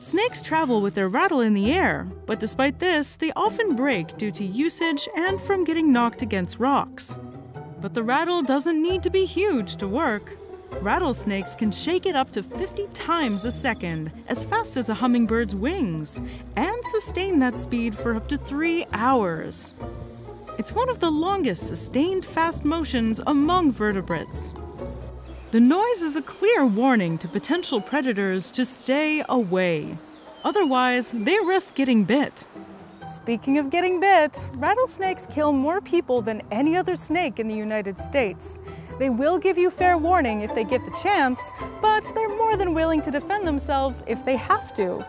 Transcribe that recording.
Snakes travel with their rattle in the air, but despite this, they often break due to usage and from getting knocked against rocks. But the rattle doesn't need to be huge to work. Rattlesnakes can shake it up to 50 times a second, as fast as a hummingbird's wings, and sustain that speed for up to 3 hours. It's one of the longest sustained fast motions among vertebrates. The noise is a clear warning to potential predators to stay away. Otherwise, they risk getting bit. Speaking of getting bit, rattlesnakes kill more people than any other snake in the United States. They will give you fair warning if they get the chance, but they're more than willing to defend themselves if they have to.